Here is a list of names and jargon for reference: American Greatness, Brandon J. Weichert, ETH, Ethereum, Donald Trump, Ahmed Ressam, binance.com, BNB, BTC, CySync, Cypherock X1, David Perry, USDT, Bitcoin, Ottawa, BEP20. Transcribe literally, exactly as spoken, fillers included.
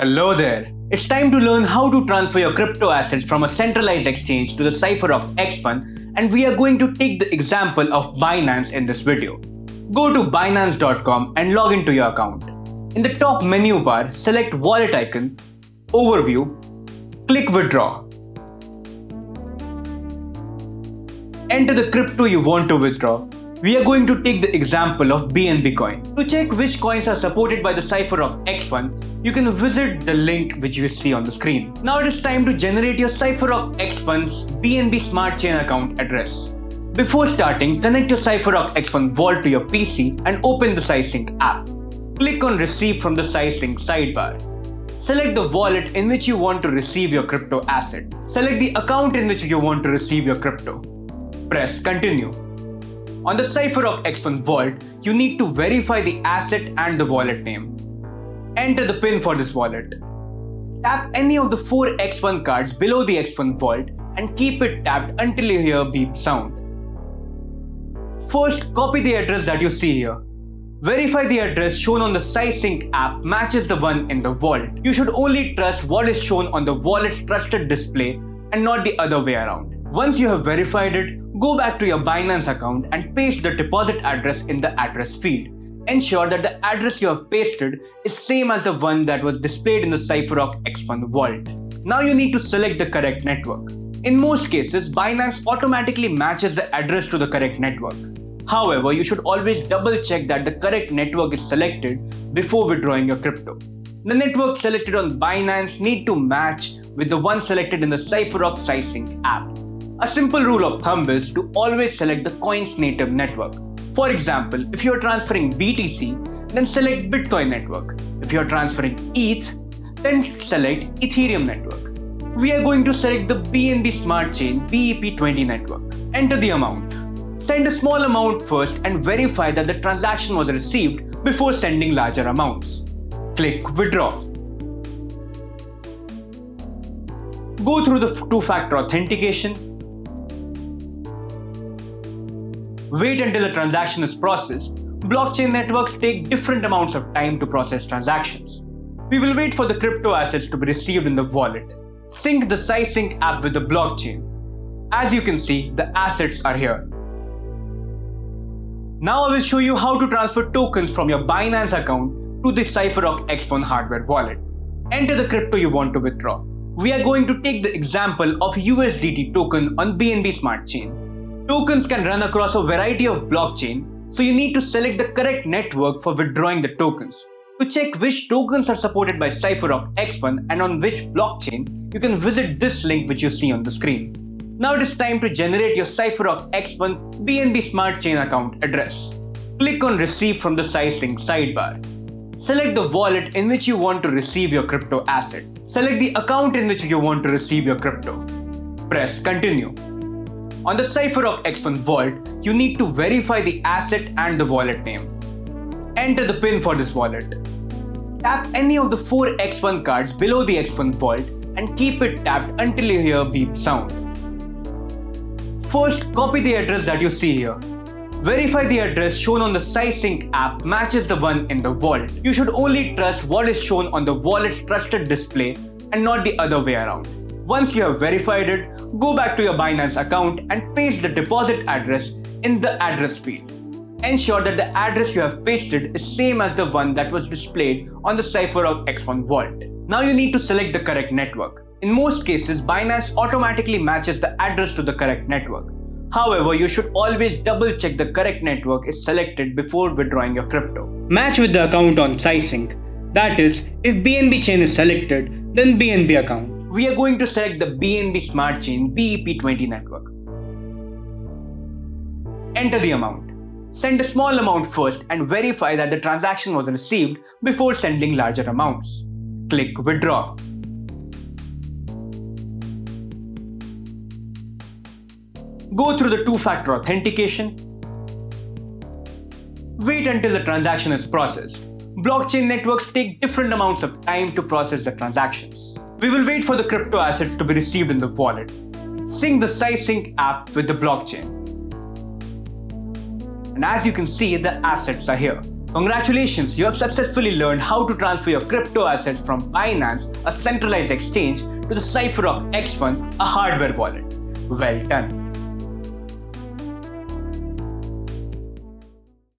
Hello there! It's time to learn how to transfer your crypto assets from a centralized exchange to the Cypherock X one, and we are going to take the example of Binance in this video. Go to binance dot com and log into your account. In the top menu bar, select Wallet icon, Overview, click Withdraw. Enter the crypto you want to withdraw. We are going to take the example of B N B coin. To check which coins are supported by the Cypherock X one, you can visit the link which you see on the screen. Now it is time to generate your Cypherock X one's B N B Smart Chain account address. Before starting, connect your Cypherock X one wallet to your P C and open the CySync app. Click on Receive from the CySync sidebar. Select the wallet in which you want to receive your crypto asset. Select the account in which you want to receive your crypto. Press Continue. On the Cypherock X one wallet, you need to verify the asset and the wallet name. Enter the PIN for this wallet. Tap any of the four X one cards below the X one wallet and keep it tapped until you hear beep sound. First, copy the address that you see here. Verify the address shown on the CySync app matches the one in the wallet. You should only trust what is shown on the wallet's trusted display and not the other way around. Once you have verified it, go back to your Binance account and paste the deposit address in the address field. Ensure that the address you have pasted is same as the one that was displayed in the Cypherock X one wallet. Now you need to select the correct network. In most cases, Binance automatically matches the address to the correct network. However, you should always double check that the correct network is selected before withdrawing your crypto. The network selected on Binance need to match with the one selected in the Cypherock CySync app. A simple rule of thumb is to always select the coin's native network. For example, if you are transferring B T C, then select Bitcoin network. If you are transferring E T H, then select Ethereum network. We are going to select the B N B Smart Chain B E P twenty network. Enter the amount. Send a small amount first and verify that the transaction was received before sending larger amounts. Click Withdraw. Go through the two-factor authentication. Wait until the transaction is processed. Blockchain networks take different amounts of time to process transactions. We will wait for the crypto assets to be received in the wallet. Sync the CySync app with the blockchain. As you can see, the assets are here. Now I will show you how to transfer tokens from your Binance account to the Cypherock X one hardware wallet. Enter the crypto you want to withdraw. We are going to take the example of U S D T token on B N B Smart Chain. Tokens can run across a variety of blockchains, so you need to select the correct network for withdrawing the tokens. To check which tokens are supported by Cypherock X one and on which blockchain, you can visit this link which you see on the screen. Now it is time to generate your Cypherock X one B N B Smart Chain account address. Click on Receive from the CySync sidebar. Select the wallet in which you want to receive your crypto asset. Select the account in which you want to receive your crypto. Press Continue. On the Cypherock X one wallet, you need to verify the asset and the wallet name. Enter the PIN for this wallet. Tap any of the four X one cards below the X one wallet and keep it tapped until you hear beep sound. First, copy the address that you see here. Verify the address shown on the CySync app matches the one in the wallet. You should only trust what is shown on the wallet's trusted display and not the other way around. Once you have verified it, go back to your Binance account and paste the deposit address in the address field. Ensure that the address you have pasted is same as the one that was displayed on the Cypherock X one wallet. Now you need to select the correct network. In most cases, Binance automatically matches the address to the correct network. However, you should always double check the correct network is selected before withdrawing your crypto. Match with the account on CySync. That is, if B N B chain is selected, then B N B account. We are going to select the B N B Smart Chain B E P twenty network. Enter the amount. Send a small amount first and verify that the transaction was received before sending larger amounts. Click Withdraw. Go through the two-factor authentication. Wait until the transaction is processed. Blockchain networks take different amounts of time to process the transactions. We will wait for the crypto assets to be received in the wallet. Sync the CySync app with the blockchain. And as you can see, the assets are here. Congratulations, you have successfully learned how to transfer your crypto assets from Binance, a centralized exchange, to the Cypherock X one, a hardware wallet. Well done.